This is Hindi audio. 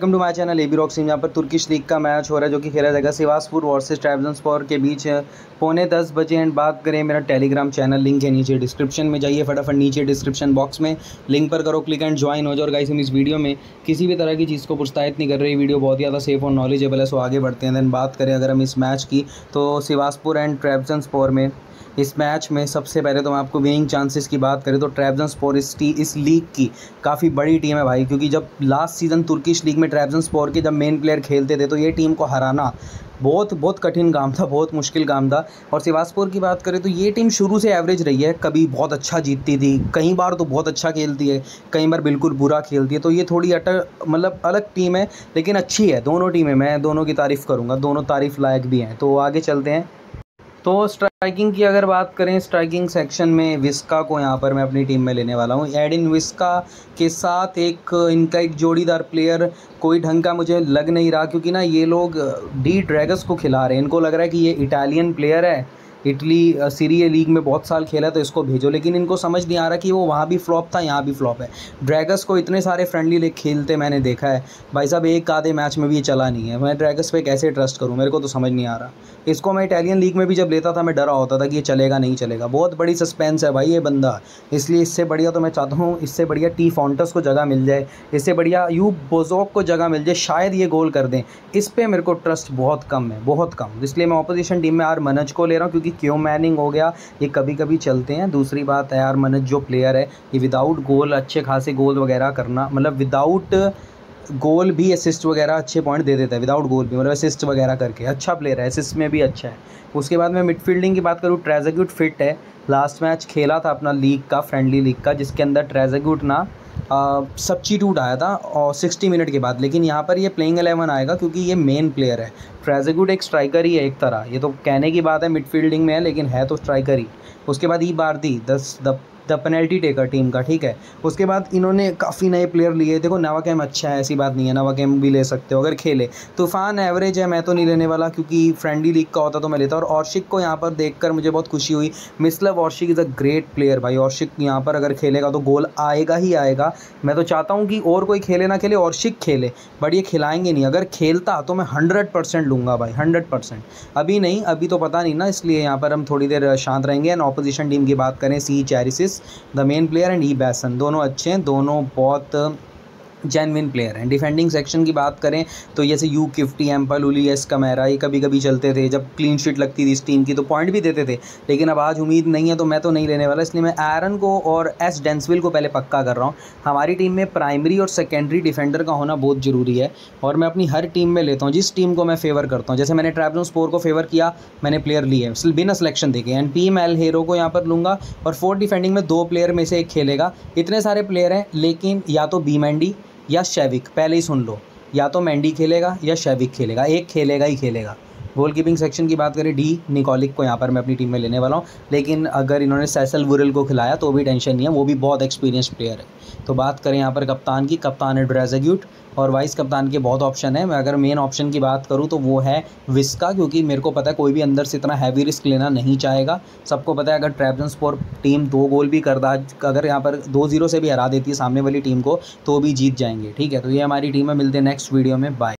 Welcome to my channel ABROCKZZ। यहाँ पर तुर्किश लीग का मैच हो रहा है जो कि खेला जाएगा सिवासपुर वर्सेस ट्रैबज़ोनस्पोर के बीच 9:45 बजे। एंड बात करें मेरा टेलीग्राम चैनल लिंक है नीचे डिस्क्रिप्शन में, जाइए फटाफट नीचे डिस्क्रिप्शन बॉक्स में लिंक पर करो क्लिक एंड ज्वाइन हो जाओ। और गाइस हम इस वीडियो में किसी भी तरह की चीज़ को प्रोत्साहित नहीं कर रहे, वीडियो बहुत ज़्यादा सेफ और नॉलेजेबल है। सो आगे बढ़ते हैं। दैन बात करें अगर हम इस मैच की, तो सिवासपुर एंड ट्रैबज़ोनस्पोर में इस मैच में सबसे पहले तो हम आपको विनिंग चांसेस की बात करें तो ट्रैबज़ोनस्पोर इस लीग की काफ़ी बड़ी टीम है भाई, क्योंकि जब लास्ट सीज़न तुर्किश लीग में ट्रैबज़ोनस्पोर के जब मेन प्लेयर खेलते थे तो ये टीम को हराना बहुत कठिन काम था, बहुत मुश्किल काम था। और सिवासपुर की बात करें तो ये टीम शुरू से एवरेज रही है, कभी बहुत अच्छा जीतती थी, कई बार तो बहुत अच्छा खेलती है, कई बार बिल्कुल बुरा खेलती है। तो ये थोड़ी अलग टीम है लेकिन अच्छी है। दोनों टीमें, मैं दोनों की तारीफ़ करूँगा, दोनों तारीफ़ लायक भी हैं। तो आगे चलते हैं। तो स्ट्राइकिंग की अगर बात करें, स्ट्राइकिंग सेक्शन में विस्का को यहाँ पर मैं अपनी टीम में लेने वाला हूँ। एडिन विस्का के साथ इनका एक जोड़ीदार प्लेयर कोई ढंग का मुझे लग नहीं रहा, क्योंकि ना ये लोग डी ड्रैगन्स को खिला रहे हैं। इनको लग रहा है कि ये इटालियन प्लेयर है, इटली सीरिया लीग में बहुत साल खेला तो इसको भेजो, लेकिन इनको समझ नहीं आ रहा कि वो वहाँ भी फ्लॉप था, यहाँ भी फ्लॉप है। ड्रैगन्स को इतने सारे फ्रेंडली लीग खेलते मैंने देखा है भाई साहब, एक आधे मैच में भी ये चला नहीं है। मैं ड्रैगन्स पे कैसे ट्रस्ट करूँ, मेरे को तो समझ नहीं आ रहा। इसको मैं इटालियन लीग में भी जब लेता था मैं डरा होता था कि ये चलेगा नहीं चलेगा। बहुत बड़ी सस्पेंस है भाई ये बंदा, इसलिए इससे बढ़िया तो मैं चाहता हूँ, इससे बढ़िया T Fonts को जगह मिल जाए, इससे बढ़िया U Bojok को जगह मिल जाए, शायद ये गोल कर दें। इस पर मेरे को ट्रस्ट बहुत कम है, बहुत कम। इसलिए मैं ऑपोजिशन टीम में R Manoj को ले रहा हूँ, क्योंकि क्यों मैनिंग हो गया, ये कभी कभी चलते हैं। दूसरी बात है R Manoj जो प्लेयर है ये विदाउट गोल अच्छे खासे गोल वगैरह करना, मतलब विदाउट गोल भी असिस्ट वगैरह अच्छे पॉइंट दे देता है, विदाउट गोल भी मतलब असिस्ट वगैरह करके अच्छा प्लेयर है, असिस्ट में भी अच्छा है। उसके बाद मैं मिडफील्डिंग की बात करूँ, ट्रेजेग्यूट फिट है, लास्ट मैच खेला था अपना लीग का, फ्रेंडली लीग का, जिसके अंदर ट्रेजेग्यूट ना सब्स्टिट्यूट आया था और 60 मिनट के बाद, लेकिन यहाँ पर ये प्लेइंग 11 आएगा क्योंकि ये मेन प्लेयर है। ट्रेजेग्यूट एक स्ट्राइकर ही है एक तरह, ये तो कहने की बात है, मिडफील्डिंग में है लेकिन है तो स्ट्राइकर ही। उसके बाद ई Bardhi the penalty taker team का, ठीक है। उसके बाद इन्होंने काफ़ी नए प्लेयर लिए, देखो नावा गेम अच्छा है, ऐसी बात नहीं है, नावा गेम भी ले सकते हो अगर खेले। तूफान एवरेज है, मैं तो नहीं लेने वाला क्योंकि फ्रेंडली लीग का होता तो मैं लेता। और Orsic को यहाँ पर देखकर मुझे बहुत खुशी हुई। Mislav Orsic is a great player भाई, Orsic यहाँ पर अगर खेलेगा तो गोल आएगा ही आएगा। मैं तो चाहता हूँ कि और कोई खेले ना खेले, Orsic खेले, बट ये खिलाएंगे नहीं। अगर खेलता तो मैं 100% लूँगा भाई, 100%। अभी नहीं, अभी तो पता नहीं ना, इसलिए यहाँ पर हम थोड़ी देर शांत रहेंगे। एंड ऑपोजिशन टीम की बात करें, C Charissis the main player and E Basan, दोनों अच्छे हैं, दोनों बहुत जेनविन प्लेयर हैं। डिफेंडिंग सेक्शन की बात करें तो जैसे U Kiftey, M Empel, Ulli S Kamera, ये कभी कभी चलते थे, जब क्लीन शीट लगती थी इस टीम की तो पॉइंट भी देते थे, लेकिन अब आज उम्मीद नहीं है तो मैं तो नहीं लेने वाला। इसलिए मैं Eren को और S Densvill को पहले पक्का कर रहा हूँ। हमारी टीम में प्राइमरी और सेकेंडरी डिफेंडर का होना बहुत ज़रूरी है और मैं अपनी हर टीम में लेता हूँ जिस टीम को मैं फेवर करता हूँ। जैसे मैंने ट्रैबज़ोनस्पोर को फेवर किया, मैंने प्लेयर लिए बिना सिलेक्शन देखे। एंड PM L Hero को यहाँ पर लूँगा और फोर्थ डिफेंडिंग में 2 प्लेयर में से एक खेलेगा। इतने सारे प्लेयर हैं लेकिन या तो Mendy या Shavic, पहले ही सुन लो, या तो Mendy खेलेगा या Shavic खेलेगा, एक खेलेगा ही खेलेगा। गोल कीपिंग सेक्शन की बात करें, D Nikolik को यहाँ पर मैं अपनी टीम में लेने वाला हूँ, लेकिन अगर इन्होंने Sassel Vural को खिलाया तो भी टेंशन नहीं है, वो भी बहुत एक्सपीरियंस प्लेयर है। तो बात करें यहाँ पर कप्तान की, कप्तान है Adrezjut और वाइस कप्तान के बहुत ऑप्शन है। मैं अगर मेन ऑप्शन की बात करूँ तो वो है विस्का, क्योंकि मेरे को पता है कोई भी अंदर से इतना हैवी रिस्क लेना नहीं चाहेगा। सबको पता है अगर ट्रैबज़ोनस्पोर टीम 2 गोल भी करता, अगर यहाँ पर 2-0 से भी हरा देती है सामने वाली टीम को तो भी जीत जाएंगे, ठीक है। तो ये हमारी टीम में, मिलते हैं नेक्स्ट वीडियो में, बाय।